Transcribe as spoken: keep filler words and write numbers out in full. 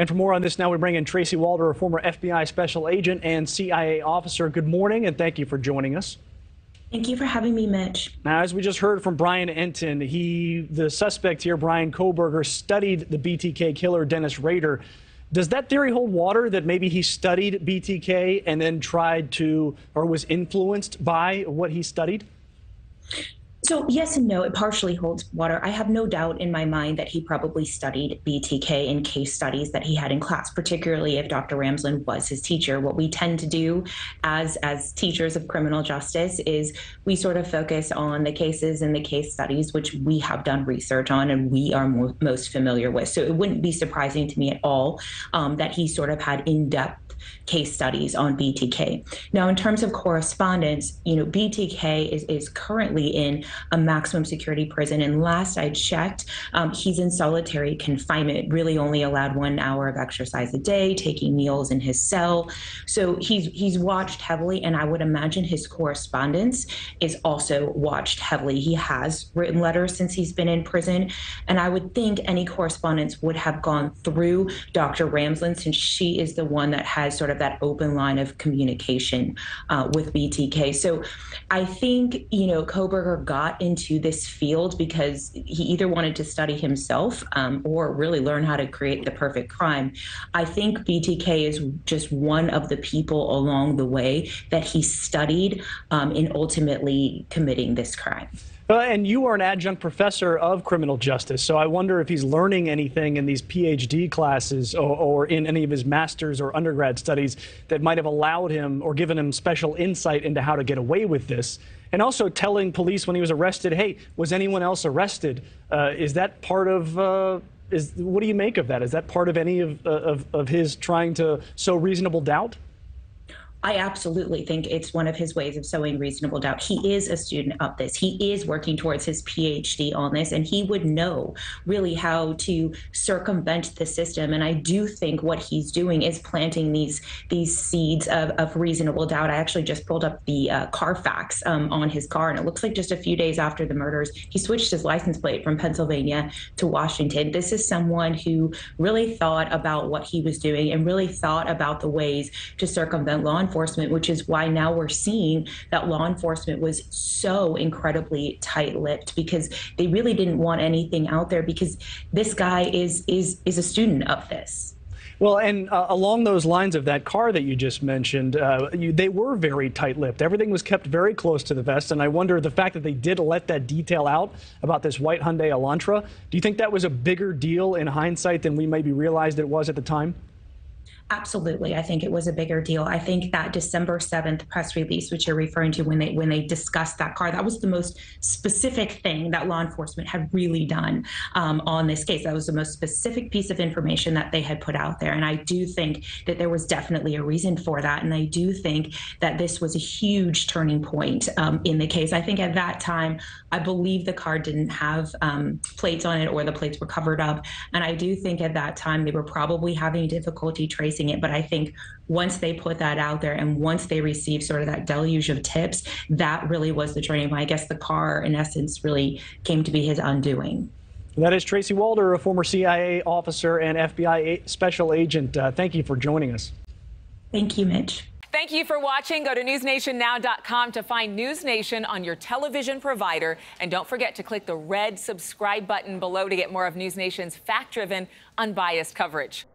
And for more on this now, we bring in Tracy Walder, a former F B I special agent and C I A officer. Good morning, and thank you for joining us. Thank you for having me, Mitch. Now, as we just heard from Brian Enton, he, the suspect here, Bryan Kohberger, studied the B T K killer, Dennis Rader. Does that theory hold water, that maybe he studied B T K and then tried to, or was influenced by what he studied? So yes and no, it partially holds water. I have no doubt in my mind that he probably studied B T K in case studies that he had in class, particularly if Doctor Ramsland was his teacher. What we tend to do as, as teachers of criminal justice is we sort of focus on the cases and the case studies which we have done research on and we are more, most familiar with. So it wouldn't be surprising to me at all um, that he sort of had in-depth case studies on B T K. Now, in terms of correspondence, you know, B T K is, is currently in a maximum security prison. And last I checked, um, he's in solitary confinement, really only allowed one hour of exercise a day, taking meals in his cell. So he's, he's watched heavily, and I would imagine his correspondence is also watched heavily. He has written letters since he's been in prison, and I would think any correspondence would have gone through Doctor Ramsland, since she is the one that has sort of that open line of communication uh, with B T K. So I think, you know, Kohberger got into this field because he either wanted to study himself um, or really learn how to create the perfect crime. I think B T K is just one of the people along the way that he studied um, in ultimately committing this crime. Uh, and you are an adjunct professor of criminal justice, so I wonder if he's learning anything in these P H D classes or, or in any of his master's or undergrad studies that might have allowed him or given him special insight into how to get away with this. And also telling police when he was arrested, hey, was anyone else arrested? Uh, is that part of, uh, is, what do you make of that? Is that part of any of, uh, of, of his trying to sow reasonable doubt? I absolutely think it's one of his ways of sowing reasonable doubt. He is a student of this. He is working towards his P H D on this, and he would know really how to circumvent the system. And I do think what he's doing is planting these these seeds of, of reasonable doubt. I actually just pulled up the uh, Carfax um, on his car, and it looks like just a few days after the murders, he switched his license plate from Pennsylvania to Washington. This is someone who really thought about what he was doing and really thought about the ways to circumvent law enforcement. enforcement, which is why now we're seeing that law enforcement was so incredibly tight-lipped, because they really didn't want anything out there, because this guy is is is a student of this. Well, and uh, along those lines of that car that you just mentioned, uh, you, they were very tight-lipped. Everything was kept very close to the vest, and I wonder the fact that they did let that detail out about this white Hyundai Elantra, do you think that was a bigger deal in hindsight than we maybe realized it was at the time? Absolutely. I think it was a bigger deal. I think that December seventh press release, which you're referring to, when they when they discussed that car, that was the most specific thing that law enforcement had really done um, on this case. That was the most specific piece of information that they had put out there. And I do think that there was definitely a reason for that. And I do think that this was a huge turning point um, in the case. I think at that time, I believe the car didn't have um, plates on it, or the plates were covered up. And I do think at that time they were probably having difficulty tracing it, but I think once they put that out there and once they received sort of that deluge of tips, that really was the turning point. I guess the car, in essence, really came to be his undoing. That is Tracy Walder, a former C I A officer and F B I special agent. Uh, thank you for joining us. Thank you, Mitch. Thank you for watching. Go to news nation now dot com to find NewsNation on your television provider. And don't forget to click the red subscribe button below to get more of NewsNation's fact-driven, unbiased coverage.